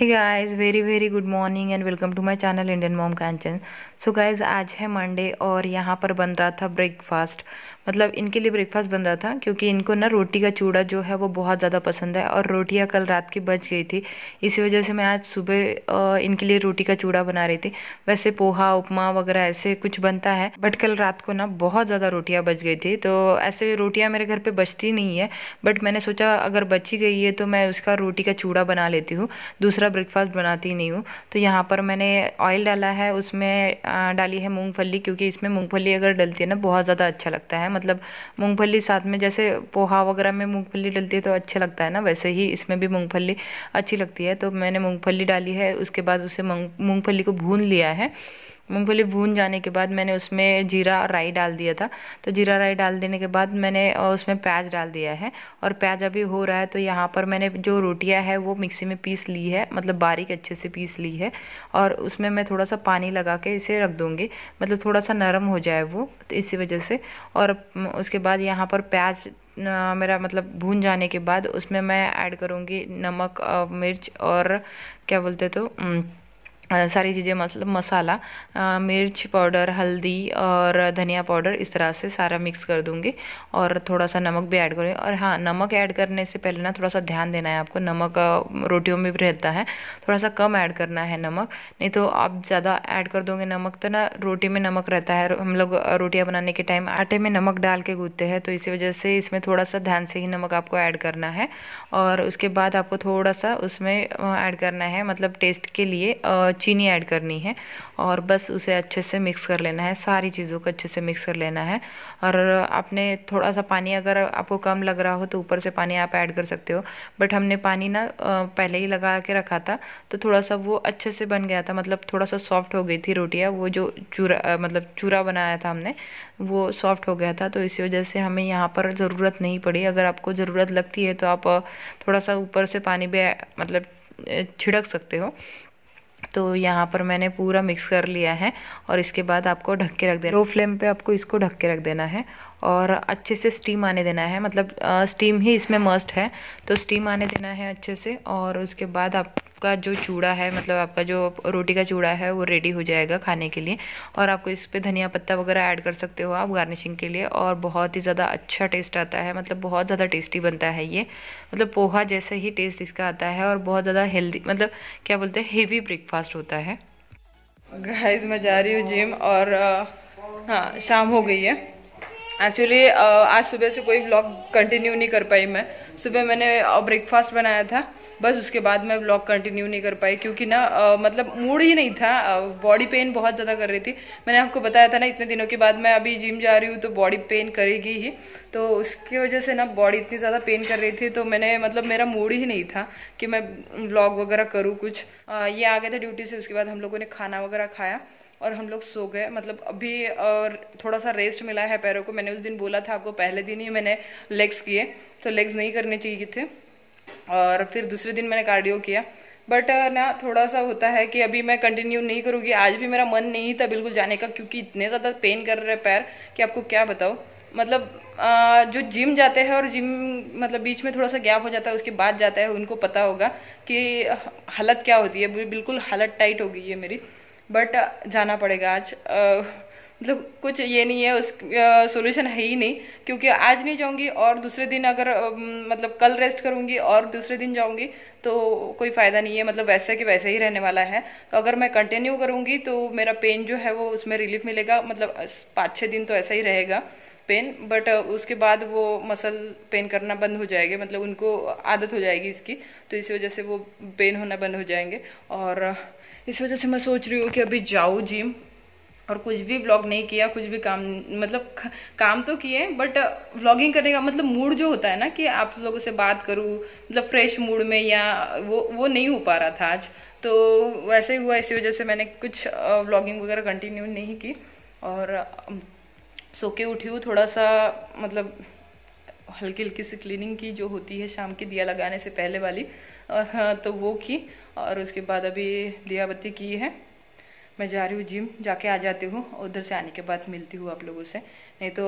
Hey guys, very very good morning and welcome to my channel Indian mom Kanchan. So guys, आज है Monday और यहाँ पर बन रहा था ब्रेकफास्ट, मतलब इनके लिए ब्रेकफास्ट बन रहा था क्योंकि इनको ना रोटी का चूड़ा जो है वो बहुत ज़्यादा पसंद है और रोटियाँ कल रात की बच गई थी, इसी वजह से मैं आज सुबह इनके लिए रोटी का चूड़ा बना रही थी। वैसे पोहा उपमा वगैरह ऐसे कुछ बनता है, बट कल रात को ना बहुत ज़्यादा रोटियाँ बच गई थी, तो ऐसे रोटियाँ मेरे घर पर बचती नहीं है, बट मैंने सोचा अगर बची गई है तो मैं उसका रोटी का चूड़ा बना लेती हूँ, दूसरा ब्रेकफास्ट बनाती ही नहीं हूँ। तो यहाँ पर मैंने ऑयल डाला है, उसमें डाली है मूंगफली, क्योंकि इसमें मूंगफली अगर डलती है ना बहुत ज़्यादा अच्छा लगता है, मतलब मूंगफली साथ में जैसे पोहा वगैरह में मूंगफली डलती है तो अच्छा लगता है ना, वैसे ही इसमें भी मूंगफली अच्छी लगती है। तो मैंने मूंगफली डाली है, उसके बाद उसे मूंगफली को भून लिया है। मूंगफली भून जाने के बाद मैंने उसमें जीरा राई डाल दिया था, तो जीरा राई डाल देने के बाद मैंने उसमें प्याज डाल दिया है और प्याज अभी हो रहा है। तो यहाँ पर मैंने जो रोटियां है वो मिक्सी में पीस ली है, मतलब बारीक अच्छे से पीस ली है और उसमें मैं थोड़ा सा पानी लगा के इसे रख दूँगी, मतलब थोड़ा सा नरम हो जाए वो, तो इसी वजह से। और उसके बाद यहाँ पर प्याज मेरा मतलब भून जाने के बाद उसमें मैं ऐड करूँगी नमक, मिर्च और क्या बोलते तो सारी चीज़ें, मतलब मसाला, मिर्च पाउडर, हल्दी और धनिया पाउडर, इस तरह से सारा मिक्स कर दूंगी और थोड़ा सा नमक भी ऐड करूँगी। और हाँ, नमक ऐड करने से पहले ना थोड़ा सा ध्यान देना है आपको, नमक रोटियों में भी रहता है, थोड़ा सा कम ऐड करना है नमक, नहीं तो आप ज़्यादा ऐड कर दोगे नमक तो ना रोटी में नमक रहता है, हम लोग रोटियाँ बनाने के टाइम आटे में नमक डाल के गूँथते हैं, तो इसी वजह से इसमें थोड़ा सा ध्यान से ही नमक आपको ऐड करना है। और उसके बाद आपको थोड़ा सा उसमें ऐड करना है, मतलब टेस्ट के लिए चीनी ऐड करनी है और बस उसे अच्छे से मिक्स कर लेना है, सारी चीज़ों को अच्छे से मिक्स कर लेना है। और आपने थोड़ा सा पानी अगर आपको कम लग रहा हो तो ऊपर से पानी आप ऐड कर सकते हो, बट हमने पानी ना पहले ही लगा के रखा था तो थोड़ा सा वो अच्छे से बन गया था, मतलब थोड़ा सा सॉफ्ट हो गई थी रोटियां, वो जो चूरा मतलब चूरा बनाया था हमने वो सॉफ्ट हो गया था, तो इसी वजह से हमें यहाँ पर ज़रूरत नहीं पड़ी। अगर आपको ज़रूरत लगती है तो आप थोड़ा सा ऊपर से पानी भी मतलब छिड़क सकते हो। तो यहाँ पर मैंने पूरा मिक्स कर लिया है और इसके बाद आपको ढक के रख देना, लो फ्लेम पे आपको इसको ढक के रख देना है और अच्छे से स्टीम आने देना है, मतलब स्टीम ही इसमें मस्ट है, तो स्टीम आने देना है अच्छे से। और उसके बाद आपका जो चूड़ा है, मतलब आपका जो रोटी का चूड़ा है वो रेडी हो जाएगा खाने के लिए। और आपको इस पे धनिया पत्ता वगैरह ऐड कर सकते हो आप गार्निशिंग के लिए, और बहुत ही ज़्यादा अच्छा टेस्ट आता है, मतलब बहुत ज़्यादा टेस्टी बनता है ये, मतलब पोहा जैसे ही टेस्ट इसका आता है और बहुत ज़्यादा हेल्दी, मतलब क्या बोलते हैं, हेवी ब्रेकफास्ट होता है। गाइस, मैं जा रही हूँ जिम और हाँ, शाम हो गई है। एक्चुअली आज सुबह से कोई व्लॉग कंटिन्यू नहीं कर पाई मैं, सुबह मैंने ब्रेकफास्ट बनाया था, बस उसके बाद मैं व्लॉग कंटिन्यू नहीं कर पाई क्योंकि ना मतलब मूड ही नहीं था, बॉडी पेन बहुत ज़्यादा कर रही थी। मैंने आपको बताया था ना इतने दिनों के बाद मैं अभी जिम जा रही हूँ तो बॉडी पेन करेगी ही, तो उसकी वजह से ना बॉडी इतनी ज़्यादा पेन कर रही थी, तो मैंने मतलब मेरा मूड ही नहीं था कि मैं व्लॉग वगैरह करूँ कुछ। ये आ गए थे ड्यूटी से, उसके बाद हम लोगों ने खाना वगैरह खाया और हम लोग सो गए, मतलब अभी और थोड़ा सा रेस्ट मिला है पैरों को। मैंने उस दिन बोला था आपको, पहले दिन ही मैंने लेग्स किए, तो लेग्स नहीं करने चाहिए थे, और फिर दूसरे दिन मैंने कार्डियो किया, बट ना थोड़ा सा होता है कि अभी मैं कंटिन्यू नहीं करूँगी। आज भी मेरा मन नहीं था बिल्कुल जाने का क्योंकि इतने ज़्यादा पेन कर रहे पैर कि आपको क्या बताओ, मतलब जो जिम जाते हैं और जिम मतलब बीच में थोड़ा सा गैप हो जाता है उसके बाद जाता है उनको पता होगा कि हालत क्या होती है, बिल्कुल हालत टाइट हो गई है मेरी, बट जाना पड़ेगा आज। मतलब कुछ ये नहीं है, उस सोल्यूशन है ही नहीं, क्योंकि आज नहीं जाऊंगी और दूसरे दिन अगर मतलब कल रेस्ट करूंगी और दूसरे दिन जाऊंगी तो कोई फ़ायदा नहीं है, मतलब वैसे कि वैसे ही रहने वाला है। तो अगर मैं कंटिन्यू करूंगी तो मेरा पेन जो है वो उसमें रिलीफ मिलेगा, मतलब 5-6 दिन तो ऐसा ही रहेगा पेन, बट उसके बाद वो मसल पेन करना बंद हो जाएंगे, मतलब उनको आदत हो जाएगी इसकी, तो इसी वजह से वो पेन होना बंद हो जाएंगे। और इस वजह से मैं सोच रही हूँ कि अभी जाऊँ जिम, और कुछ भी व्लॉग नहीं किया, कुछ भी काम, मतलब काम तो किए बट व्लॉगिंग करने का मतलब मूड जो होता है ना कि आप लोगों से बात करूँ मतलब फ्रेश मूड में, या वो नहीं हो पा रहा था आज, तो वैसे ही हुआ, इसी वजह से मैंने कुछ व्लॉगिंग वगैरह कंटिन्यू नहीं की। और सो के उठी हूँ, थोड़ा सा मतलब हल्की हल्की सी क्लीनिंग की जो होती है शाम की दिया लगाने से पहले वाली, और हाँ तो वो की, और उसके बाद अभी दिया बत्ती की है। मैं जा रही हूँ जिम, जाके आ जाती हूँ, उधर से आने के बाद मिलती हूँ आप लोगों से, नहीं तो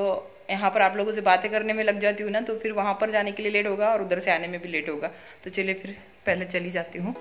यहाँ पर आप लोगों से बातें करने में लग जाती हूँ ना तो फिर वहाँ पर जाने के लिए लेट होगा और उधर से आने में भी लेट होगा, तो चलिए फिर पहले चली जाती हूँ।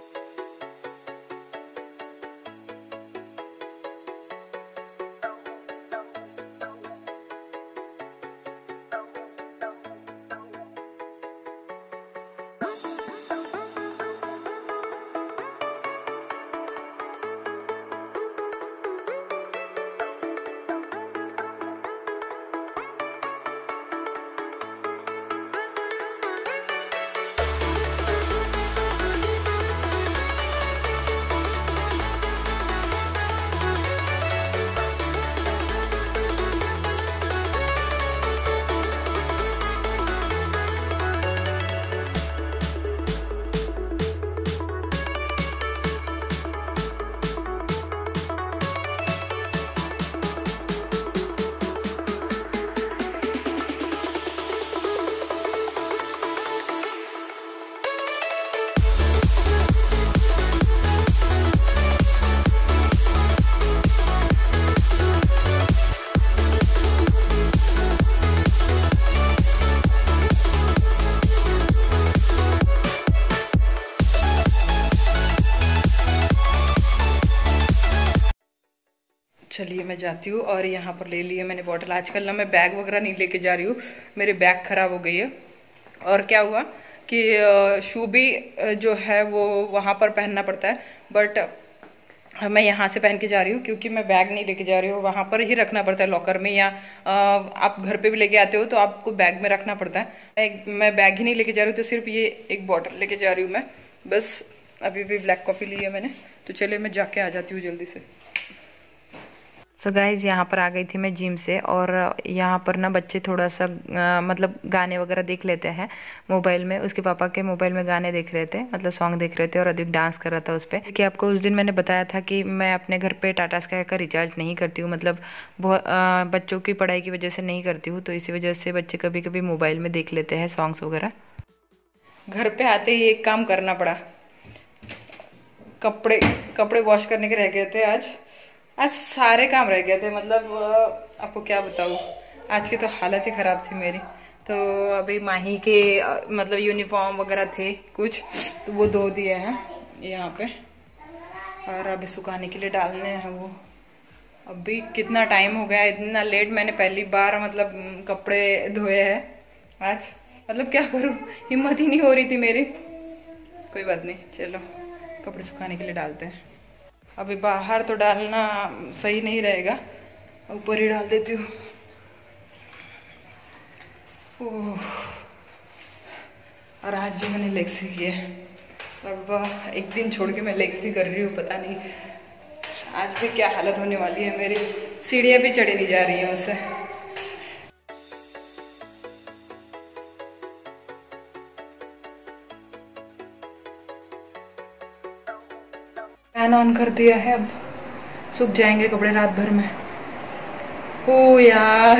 चलिए मैं जाती हूँ। और यहाँ पर ले लिया मैंने बॉटल। आजकल ना मैं बैग वगैरह नहीं लेके जा रही हूँ, मेरे बैग ख़राब हो गई है। और क्या हुआ कि शू भी जो है वो वहाँ पर पहनना पड़ता है, बट मैं यहाँ से पहन के जा रही हूँ क्योंकि मैं बैग नहीं लेके जा रही हूँ। वहाँ पर ही रखना पड़ता है लॉकर में, या आप घर पे भी लेके आते हो तो आपको बैग में रखना पड़ता है। मैं बैग ही नहीं लेके जा रही हूँ, तो सिर्फ ये एक बॉटल लेके जा रही हूँ मैं बस। अभी भी ब्लैक कॉफ़ी ली है मैंने, तो चलिए मैं जाके आ जाती हूँ जल्दी से। सो गाइज़ यहाँ पर आ गई थी मैं जिम से, और यहाँ पर ना बच्चे थोड़ा सा मतलब गाने वगैरह देख लेते हैं मोबाइल में। उसके पापा के मोबाइल में गाने देख रहे थे, मतलब सॉन्ग देख रहे थे, और अधिक डांस कर रहा था उस पर। कि आपको उस दिन मैंने बताया था कि मैं अपने घर पे टाटा स्काई का रिचार्ज नहीं करती हूँ, मतलब बहुत बच्चों की पढ़ाई की वजह से नहीं करती हूँ। तो इसी वजह से बच्चे कभी कभी मोबाइल में देख लेते हैं सॉन्ग्स वगैरह। घर पर आते ही एक काम करना पड़ा, कपड़े वॉश करने के रह गए थे। आज सारे काम रह गए थे, मतलब आपको क्या बताऊँ। आज की तो हालत ही ख़राब थी मेरी। तो अभी माही के मतलब यूनिफॉर्म वगैरह थे कुछ, तो वो धो दिए हैं यहाँ पे, और अभी सुखाने के लिए डालने हैं वो। अभी कितना टाइम हो गया, इतना लेट मैंने पहली बार मतलब कपड़े धोए हैं आज। मतलब क्या करूँ, हिम्मत ही नहीं हो रही थी मेरी। कोई बात नहीं, चलो कपड़े सुखाने के लिए डालते हैं। अभी बाहर तो डालना सही नहीं रहेगा, ऊपर ही डाल देती हूँ। ओह, और आज भी मैंने लेग्स ही किए। अब एक दिन छोड़ के मैं लेग्स ही कर रही हूँ, पता नहीं आज भी क्या हालत होने वाली है मेरी। सीढ़ियाँ भी चढ़ी नहीं जा रही हैं मुझसे। फैन ऑन कर दिया है, अब सूख जाएंगे कपड़े रात भर में। ओ यार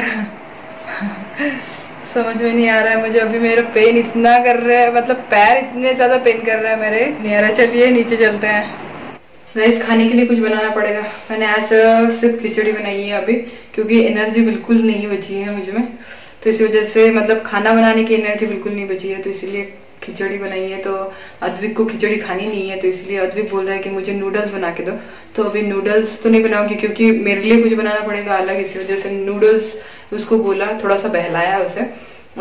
समझ में नहीं आ रहा है मुझे। अभी मेरा पेन इतना कर रहा है, मतलब पैर इतने ज़्यादा पेन कर रहा है मेरे, नहीं आ रहा। चलिए नीचे चलते हैं। गाइस खाने के लिए कुछ बनाना पड़ेगा। मैंने आज सिर्फ खिचड़ी बनाई है अभी, क्योंकि एनर्जी बिल्कुल नहीं बची है मुझ में। तो इसी वजह से मतलब खाना बनाने की एनर्जी बिल्कुल नहीं बची है, तो इसीलिए खिचड़ी बनाई है। तो अद्विक को खिचड़ी खानी नहीं है, तो इसलिए अद्विक बोल रहा है कि मुझे नूडल्स बना के दो। तो अभी नूडल्स तो नहीं बनाऊंगी क्योंकि मेरे लिए कुछ बनाना पड़ेगा अलग, इसी वजह से नूडल्स उसको बोला। थोड़ा सा बहलाया उसे,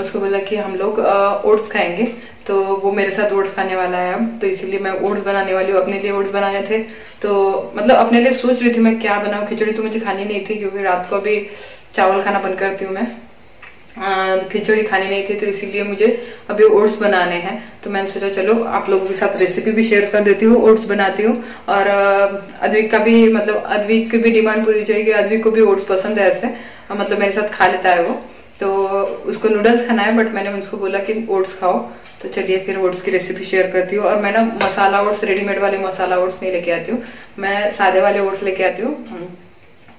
उसको बोला कि हम लोग ओट्स खाएंगे, तो वो मेरे साथ ओट्स खाने वाला है अब। तो इसीलिए मैं ओट्स बनाने वाली हूँ। अपने लिए ओट्स बनाने थे, तो मतलब अपने लिए सोच रही थी मैं क्या बनाऊँ। खिचड़ी तो मुझे खानी नहीं थी क्योंकि रात को अभी चावल खाना बंद करती हूँ मैं, खिचड़ी खानी नहीं थी, तो इसीलिए मुझे अभी ओट्स बनाने हैं। तो मैंने सोचा चलो आप लोगों के साथ रेसिपी भी शेयर कर देती हूँ, ओट्स बनाती हूँ। और अद्विक का भी मतलब अद्विक की भी डिमांड पूरी हो जाएगी। अद्विक को भी ओट्स पसंद है ऐसे, मतलब मेरे साथ खा लेता है वो। तो उसको नूडल्स खाना है, बट मैंने उसको बोला कि ओट्स खाओ। तो चलिए फिर ओट्स की रेसिपी शेयर करती हूँ। और मैं ना मसाला ओट्स, रेडीमेड वाले मसाला ओट्स नहीं लेके आती हूँ, मैं सादे वाले ओट्स लेके आती हूँ,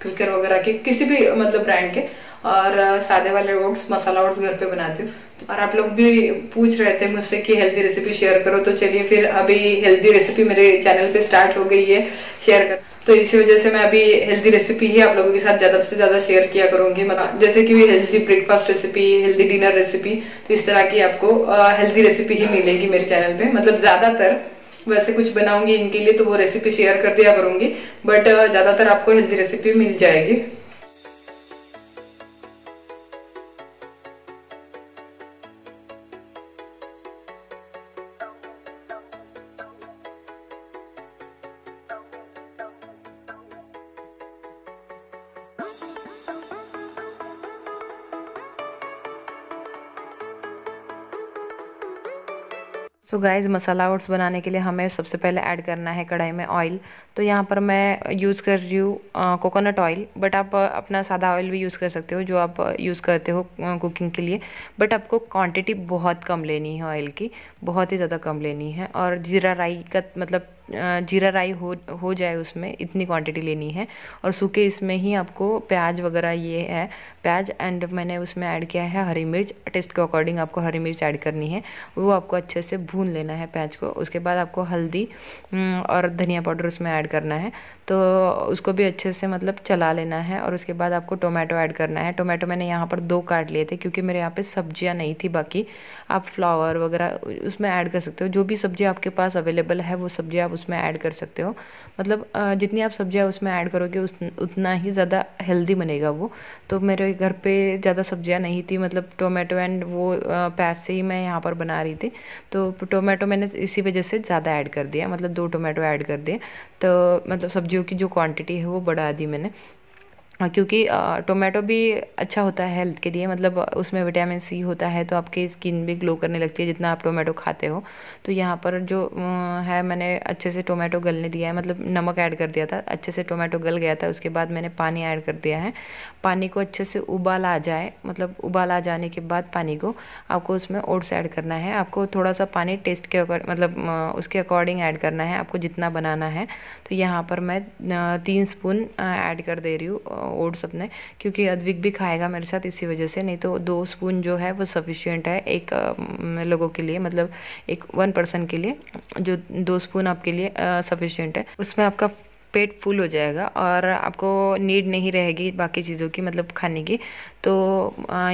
क्विकर वगैरह के, किसी भी मतलब ब्रांड के। और सादे वाले ओट्स, मसाला ओट्स घर पे बनाती हूँ। और आप लोग भी पूछ रहे थे मुझसे कि हेल्दी रेसिपी शेयर करो, तो चलिए फिर अभी हेल्दी रेसिपी मेरे चैनल पे स्टार्ट हो गई है शेयर कर। तो इसी वजह से मैं अभी हेल्दी रेसिपी ही आप लोगों के साथ ज़्यादा से ज़्यादा शेयर किया करूँगी। मतलब जैसे कि healthy breakfast recipe, healthy dinner recipe, तो इस तरह की आपको हेल्दी रेसिपी ही मिलेगी मेरे चैनल पर। मतलब ज़्यादातर वैसे कुछ बनाऊँगी इनके लिए तो वो रेसिपी शेयर कर दिया करूँगी, बट ज़्यादातर आपको हेल्दी रेसिपी मिल जाएगी। तो गाइज़ मसाला ओट्स बनाने के लिए हमें सबसे पहले ऐड करना है कढ़ाई में ऑयल। तो यहाँ पर मैं यूज़ कर रही हूँ कोकोनट ऑयल, बट आप अपना सादा ऑयल भी यूज़ कर सकते हो जो आप यूज़ करते हो कुकिंग के लिए। बट आपको क्वांटिटी बहुत कम लेनी है ऑयल की, बहुत ही ज़्यादा कम लेनी है। और जीरा राई का मतलब जीरा राई हो जाए उसमें, इतनी क्वांटिटी लेनी है। और सूखे इसमें ही आपको प्याज वगैरह, ये है प्याज, एंड मैंने उसमें ऐड किया है हरी मिर्च। टेस्ट के अकॉर्डिंग आपको हरी मिर्च ऐड करनी है, वो आपको अच्छे से भून लेना है प्याज को। उसके बाद आपको हल्दी और धनिया पाउडर उसमें ऐड करना है, तो उसको भी अच्छे से मतलब चला लेना है। और उसके बाद आपको टोमेटो ऐड करना है। टोमेटो मैंने यहाँ पर 2 काट लिए थे क्योंकि मेरे यहाँ पर सब्जियाँ नहीं थी, बाकी आप फ्लावर वगैरह उसमें ऐड कर सकते हो। जो भी सब्जी आपके पास अवेलेबल है वो सब्जी आप उसमें ऐड कर सकते हो। मतलब जितनी आप सब्जियां उसमें ऐड करोगे उतना ही ज़्यादा हेल्दी बनेगा वो। तो मेरे घर पे ज़्यादा सब्जियां नहीं थी, मतलब टोमेटो एंड वो प्याज से ही मैं यहाँ पर बना रही थी। तो टोमेटो मैंने इसी वजह से ज़्यादा ऐड कर दिया, मतलब 2 टोमेटो ऐड कर दिए। तो मतलब सब्जियों की जो क्वांटिटी है वो बढ़ा दी मैंने, क्योंकि टोमेटो भी अच्छा होता है हेल्थ के लिए, मतलब उसमें विटामिन सी होता है। तो आपकी स्किन भी ग्लो करने लगती है जितना आप टोमेटो खाते हो। तो यहाँ पर जो है मैंने अच्छे से टोमेटो गलने दिया है, मतलब नमक ऐड कर दिया था, अच्छे से टोमेटो गल गया था। उसके बाद मैंने पानी ऐड कर दिया है। पानी को अच्छे से उबाल आ जाए, मतलब उबाल आ जाने के बाद पानी को आपको उसमें ओट्स ऐड करना है। आपको थोड़ा सा पानी टेस्ट के मतलब उसके अकॉर्डिंग ऐड करना है, आपको जितना बनाना है। तो यहाँ पर मैं 3 स्पून ऐड कर दे रही हूँ ओट्स अपने, क्योंकि अद्विक भी खाएगा मेरे साथ इसी वजह से, नहीं तो 2 स्पून जो है वो सफिशिएंट है एक लोगों के लिए, मतलब एक 1 पर्सन के लिए जो 2 स्पून आपके लिए सफिशिएंट है। उसमें आपका पेट फुल हो जाएगा और आपको नीड नहीं रहेगी बाकी चीज़ों की, मतलब खाने की। तो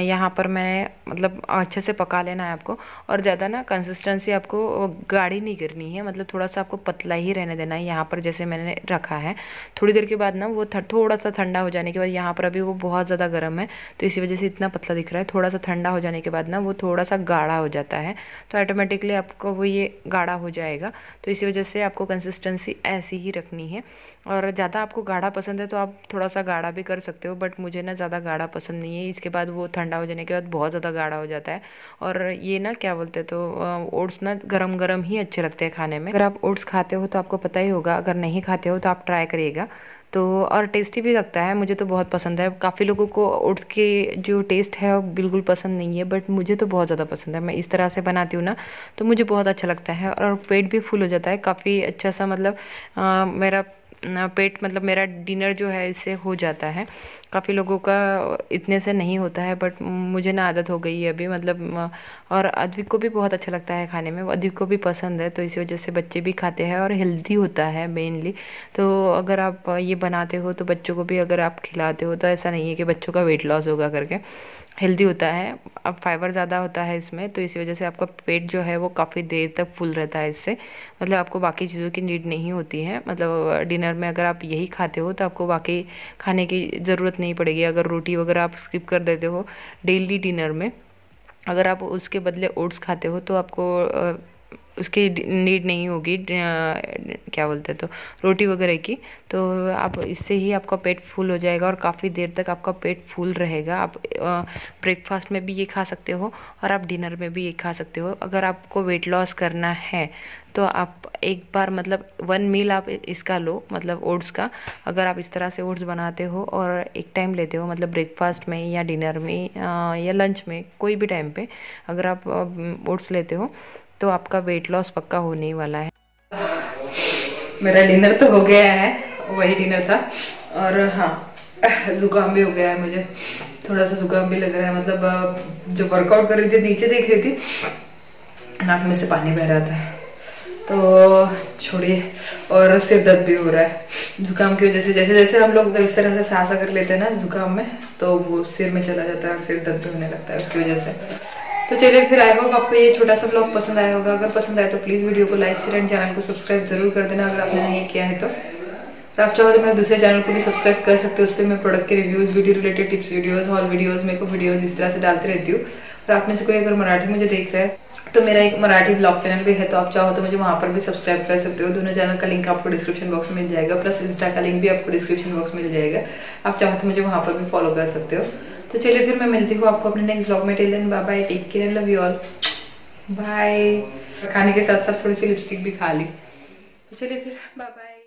यहाँ पर मैं मतलब अच्छे से पका लेना है आपको, और ज़्यादा ना कंसिस्टेंसी आपको गाढ़ी नहीं करनी है, मतलब थोड़ा सा आपको पतला ही रहने देना है। यहाँ पर जैसे मैंने रखा है, थोड़ी देर के बाद ना वो थोड़ा सा ठंडा हो जाने के बाद, यहाँ पर अभी वो बहुत ज़्यादा गर्म है तो इसी वजह से इतना पतला दिख रहा है। थोड़ा सा ठंडा हो जाने के बाद ना वो थोड़ा सा गाढ़ा हो जाता है, तो ऑटोमेटिकली आपको वो ये गाढ़ा हो जाएगा। तो इसी वजह से आपको कंसिस्टेंसी ऐसी ही रखनी है। और ज़्यादा आपको गाढ़ा पसंद है तो आप थोड़ा सा गाढ़ा भी कर सकते हो, बट मुझे ना ज़्यादा गाढ़ा पसंद नहीं है। इसके बाद वो ठंडा हो जाने के बाद बहुत ज़्यादा गाढ़ा हो जाता है। और ये ना क्या बोलते हैं, तो ओट्स ना गरम गरम ही अच्छे लगते हैं खाने में। अगर आप ओट्स खाते हो तो आपको पता ही होगा, अगर नहीं खाते हो तो आप ट्राई करिएगा। तो और टेस्टी भी लगता है, मुझे तो बहुत पसंद है। काफ़ी लोगों को ओट्स के जो टेस्ट है वो बिल्कुल पसंद नहीं है, बट मुझे तो बहुत ज़्यादा पसंद है। मैं इस तरह से बनाती हूँ ना तो मुझे बहुत अच्छा लगता है, और पेट भी फुल हो जाता है काफ़ी अच्छा सा। मतलब मेरा पेट, मतलब मेरा डिनर जो है इससे हो जाता है। काफ़ी लोगों का इतने से नहीं होता है, बट मुझे ना आदत हो गई है अभी, मतलब। और अद्विक को भी बहुत अच्छा लगता है खाने में, अद्विक को भी पसंद है, तो इसी वजह से बच्चे भी खाते हैं और हेल्दी होता है मेनली। तो अगर आप ये बनाते हो तो बच्चों को भी अगर आप खिलाते हो तो ऐसा नहीं है कि बच्चों का वेट लॉस होगा करके। हेल्दी होता है, अब फाइबर ज़्यादा होता है इसमें, तो इसी वजह से आपका पेट जो है वो काफ़ी देर तक फुल रहता है इससे। मतलब आपको बाकी चीज़ों की नीड नहीं होती है, मतलब डिनर में अगर आप यही खाते हो तो आपको बाकी खाने की ज़रूरत नहीं पड़ेगी। अगर रोटी वगैरह आप स्किप कर देते हो डेली डिनर में, अगर आप उसके बदले ओट्स खाते हो तो आपको उसकी नीड नहीं होगी, क्या बोलते हैं, तो रोटी वगैरह की। तो आप इससे ही आपका पेट फुल हो जाएगा और काफ़ी देर तक आपका पेट फुल रहेगा। आप ब्रेकफास्ट में भी ये खा सकते हो और आप डिनर में भी ये खा सकते हो। अगर आपको वेट लॉस करना है तो आप एक बार, मतलब 1 मील आप इसका लो, मतलब ओट्स का। अगर आप इस तरह से ओट्स बनाते हो और एक टाइम लेते हो, मतलब ब्रेकफास्ट में या डिनर में या लंच में, कोई भी टाइम पे अगर आप ओट्स लेते हो तो आपका वेट लॉस पक्का होने वाला है। मेरा डिनर तो हो गया है, वही डिनर था। और हाँ, जुकाम भी हो गया है, मुझे थोड़ा सा जुकाम भी लग रहा है। मतलब जो वर्कआउट कर रही थी, नीचे देख रही थी, नाक में से पानी बह रहा था, तो छोड़िए। और सिर दर्द भी हो रहा है जुकाम की वजह से। जैसे जैसे हम लोग इस तरह से सांस अगर लेते हैं ना जुकाम में, तो वो सिर में चला जाता है और सिर दर्द भी होने लगता है उसकी वजह से। तो चलिए फिर, आई होप आपको ये छोटा सा ब्लॉग पसंद आया होगा। अगर पसंद आए तो प्लीज़ वीडियो को लाइक, शेयर एंड चैनल को सब्सक्राइब जरूर कर देना अगर आपने नहीं किया है तो। और आप चाहो तो मेरे दूसरे चैनल को भी सब्सक्राइब कर सकते हो, उस पर मैं प्रोडक्ट के reviews, video related tips videos, haul videos, makeup videos इस तरह से डालती रहती हूँ। और आप में से कोई अगर मराठी मुझे देख रहा है तो मेरा एक मराठी ब्लॉग चैनल भी है, तो आप चाहो तो मुझे वहाँ पर भी सब्सक्राइब कर सकते हो। दोनों चैनल का लिंक आपको डिस्क्रिप्शन बॉक्स में मिल जाएगा, प्लस इंस्टा का लिंक भी आपको डिस्क्रिप्शन बॉक्स में मिल जाएगा। आप चाहो तो मुझे वहाँ पर भी फॉलो कर सकते हो। तो चलिए फिर, मैं मिलती हूँ आपको अपने नेक्स्ट ब्लॉग में। Till then, bye bye, take care, love you all, bye. खाने के साथ साथ थोड़ी सी लिपस्टिक भी खा ली। तो चलिए फिर, बाय बाय।